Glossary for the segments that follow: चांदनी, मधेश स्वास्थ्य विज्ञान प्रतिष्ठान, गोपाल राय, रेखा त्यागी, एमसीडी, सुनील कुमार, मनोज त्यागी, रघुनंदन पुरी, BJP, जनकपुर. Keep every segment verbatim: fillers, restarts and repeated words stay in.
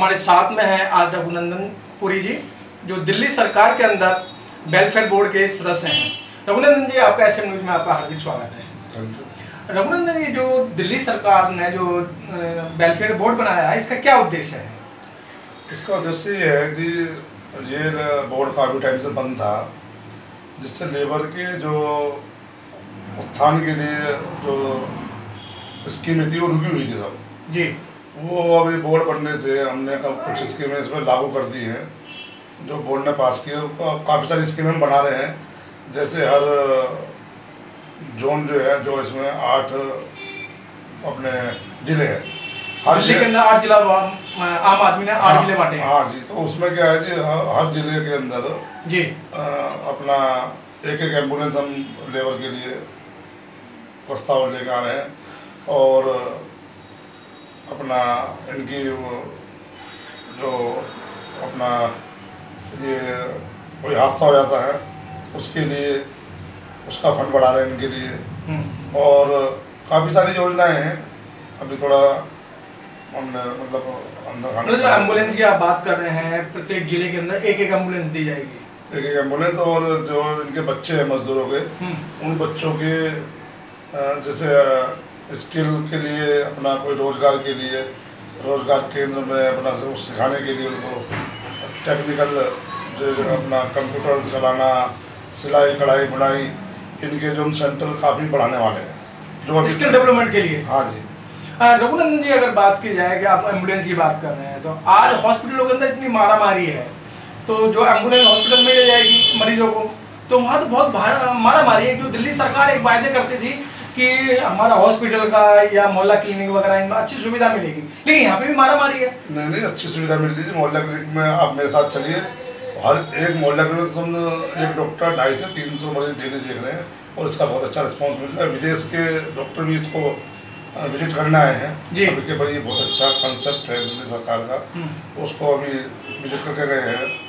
हमारे साथ में हैं आज रघुनंदन पुरी जी, जो दिल्ली सरकार के अंदर वेलफेयर बोर्ड के सदस्य हैं। रघुनंदन जी, आपका ऐसे न्यूज़ में आपका हार्दिक स्वागत है। रघुनंदन जी, जो दिल्ली सरकार ने जो वेलफेयर बोर्ड बनाया है, इसका क्या उद्देश्य है? इसका उद्देश्य ये है कि ये बोर्ड काफ़ी टाइम से बंद था, जिससे लेबर के जो उत्थान के लिए जो स्कीमें थी वो रुकी हुई थी सब जी। वो अब ये बोर्ड बनने से हमने कुछ स्कीमें इसमें लागू कर दी हैं, जो बोर्ड ने पास किए। काफ़ी सारी स्कीमें हम बना रहे हैं, जैसे हर जोन जो है, जो इसमें आठ अपने ज़िले हैं, हर जिले के अंदर आठ जिला आम आदमी ने आठ जिले बांटे हैं। हाँ जी, तो उसमें क्या है जी, हर जिले के अंदर जी आ, अपना एक एक एम्बुलेंस हम लेबर के लिए प्रस्ताव लेकर आ रहे हैं, और अपना इनकी जो अपना ये कोई हादसा हो जाता है उसके लिए उसका फंड बढ़ा रहे हैं इनके लिए। और काफ़ी सारी योजनाएं हैं। अभी थोड़ा हमने मतलब अंदर जो एम्बुलेंस की आप बात कर रहे हैं, प्रत्येक जिले के अंदर एक एक एम्बुलेंस दी जाएगी, एक एक एम्बुलेंस। और जो इनके बच्चे हैं मजदूरों के, उन बच्चों के जैसे स्किल के लिए अपना कोई रोजगार के लिए रोजगार केंद्र में अपना सिखाने के लिए उनको टेक्निकल जो अपना कंप्यूटर चलाना, सिलाई कढ़ाई बुनाई, इनके जो हम सेंटर काफ़ी बढ़ाने वाले हैं जो स्किल डेवलपमेंट के लिए। हाँ जी। रघुनंदन जी, अगर बात की जाए कि आप एम्बुलेंस की बात कर रहे हैं, तो आज हॉस्पिटलों के अंदर इतनी मारामारी है, तो जो एम्बुलेंस हॉस्पिटल में ले जाएगी मरीजों को, तो वहाँ तो बहुत मारामारी है। जो दिल्ली सरकार एक वायदे करती थी कि हमारा हॉस्पिटल का या मोहल्ला क्लिनिक वगैरह इनमें अच्छी सुविधा मिलेगी, लेकिन यहाँ पे भी मारामारी है। नहीं नहीं, अच्छी सुविधा मिल रही थी। मोहल्ला क्लिनिक में आप मेरे साथ चलिए, हर एक मोहल्ला क्लिनिक तुम एक डॉक्टर ढाई से तीन सौ मरीज डेली देख रहे हैं, और इसका बहुत अच्छा रिस्पॉन्स मिल रहा है। विदेश के डॉक्टर भी इसको विजिट करने आए हैं जी। अभी के भाई बहुत अच्छा कंसेप्ट है दिल्ली सरकार का, उसको अभी विजिट करके गए हैं।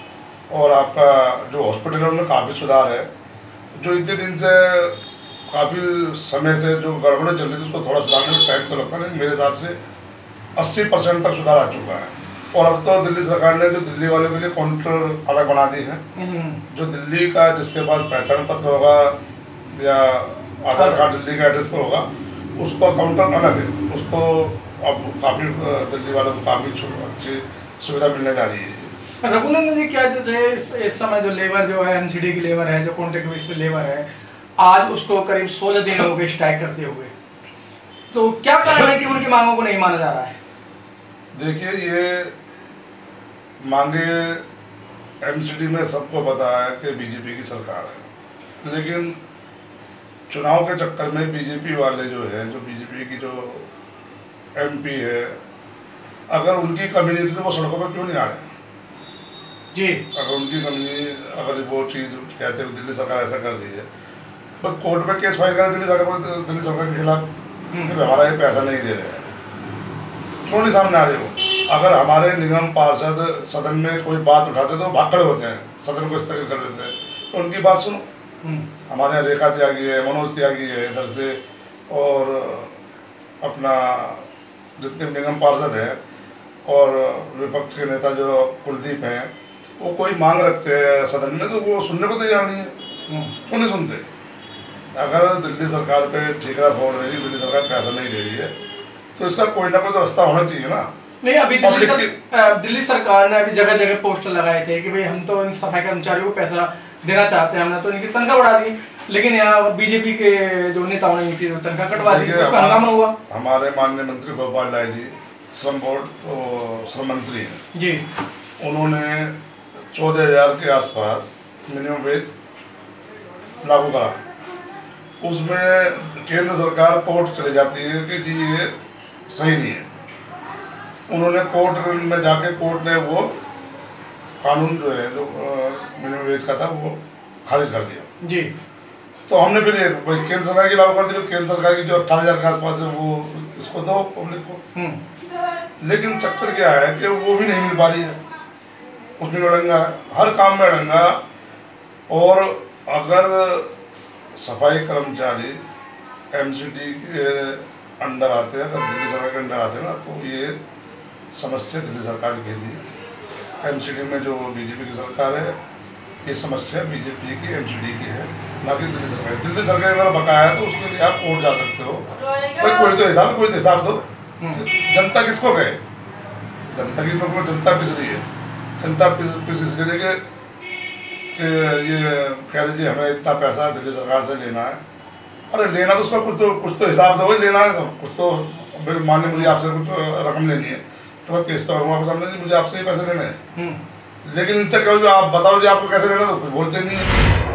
और आपका जो हॉस्पिटल है उनमें काफ़ी सुधार है। जो इतने दिन से काफ़ी समय से जो गड़बड़ें चल रही थी, उसको थोड़ा सुधारने में टाइम तो लगता है, मेरे हिसाब से अस्सी परसेंट तक सुधार आ चुका है। और अब तो दिल्ली सरकार ने जो दिल्ली वालों के लिए काउंटर अलग बना दी है, जो दिल्ली का जिसके पास पहचान पत्र होगा या आधार कार्ड दिल्ली का एड्रेस पर होगा, उसका काउंटर अलग है। उसको अब काफ़ी दिल्ली वालों को काफ़ी अच्छी सुविधा मिलने जा रही है। रघुनंदन जी, क्या जो है इस, इस समय जो लेबर जो है एमसीडी की लेबर है, जो कॉन्ट्रैक्ट बेस पे लेबर है, आज उसको करीब सोलह दिन हो गए स्ट्राइक करते हुए, तो क्या कारण है कि उनकी मांगों को नहीं माना जा रहा है? देखिए, ये मांगे एमसीडी में सबको पता है कि बीजेपी की सरकार है, लेकिन चुनाव के चक्कर में बीजेपी वाले जो है, जो बीजेपी की जो एमपी है, अगर उनकी कमी नहीं थी तो वो सड़कों पर क्यों नहीं आ रहे हैं जी? अगर उनकी कमी, अगर वो चीज़ कहते हैं दिल्ली सरकार ऐसा कर रही है, पर कोर्ट में केस फाइल करें दिल्ली सरकार दिल्ली सरकार के खिलाफ कि हमारा ये पैसा नहीं दे रहे हैं, क्यों नहीं सामने आ रहे हो? अगर हमारे निगम पार्षद सदन में कोई बात उठाते तो भाग खड़े होते हैं, सदन को स्थगित कर देते हैं, तो उनकी बात सुनो। हमारे यहाँ रेखा त्यागी है, मनोज त्यागी है इधर से, और अपना जितने निगम पार्षद हैं और विपक्ष के नेता जो कुलदीप हैं, वो कोई मांग रखते हैं सदन में तो वो सुनने को तैयार नहीं है। क्यों नहीं सुनते? अगर दिल्ली सरकार पे ठीकरा फोड़ रही है, दिल्ली सरकार पैसा नहीं दे रही है, तो इसका कोई ना कोई तो रास्ता होना चाहिए ना। नहीं, अभी दिल्ली, सर, दिल्ली सरकार ने अभी जगह जगह पोस्टर लगाए थे कि भाई हम तो इन सफाई कर्मचारियों को पैसा देना चाहते हैं, हमने तो इनकी तनख्वाह बढ़ा दी, लेकिन यहाँ बीजेपी के जो नेताओं ने इनकी तनख्वाह कटवा दी, उसका हंगामा हुआ। हमारे माननीय मंत्री गोपाल राय जी, श्रम बोर्ड श्रम मंत्री हैं जी, उन्होंने चौदह हज़ार के आसपास मिनिमम वेज लागू करा। उसमें केंद्र सरकार कोर्ट चली जाती है कि जी ये सही नहीं है। उन्होंने कोर्ट में जाके कोर्ट ने वो कानून जो है जो मिनिमम वेज का था वो खारिज कर दिया जी। तो हमने फिर भाई केंद्र सरकार की लागू कर दी, केंद्र सरकार की जो अट्ठारह हज़ार के आसपास है वो इसको दो पब्लिक को। लेकिन चक्कर क्या है कि वो भी नहीं मिल पा रही है, उसमें अड़ंगा है, हर काम में अड़ंगा। और अगर सफाई कर्मचारी एमसीडी के अंडर आते हैं, अगर दिल्ली सरकार के अंडर आते हैं ना, तो ये समस्या दिल्ली सरकार के लिए एमसीडी में जो बीजेपी की सरकार है ये समस्या बीजेपी की एमसीडी की है, ना कि दिल्ली सरकार। दिल्ली सरकार अगर बकाया है तो उसके लिए आप कोर्ट जा सकते हो, भाई कोई तो हिसाब कोई तो हिसाब दो। जनता किसको कहे? जनता किसको? जनता पिस रही है, जनता पिस इस करेगी कि ये कह रही हमें इतना पैसा दिल्ली सरकार से लेना है। अरे लेना तो उसका कुछ तो कुछ तो हिसाब से वही लेना है, कुछ तो फिर मान ली मुझे आपसे कुछ रकम लेनी है तो मैं किस्त और आपके सामने मुझे आपसे ही पैसे लेने हैं, लेकिन इनसे कहो जो आप बताओ जी आपको कैसे लेना, तो कुछ बोलते नहीं है।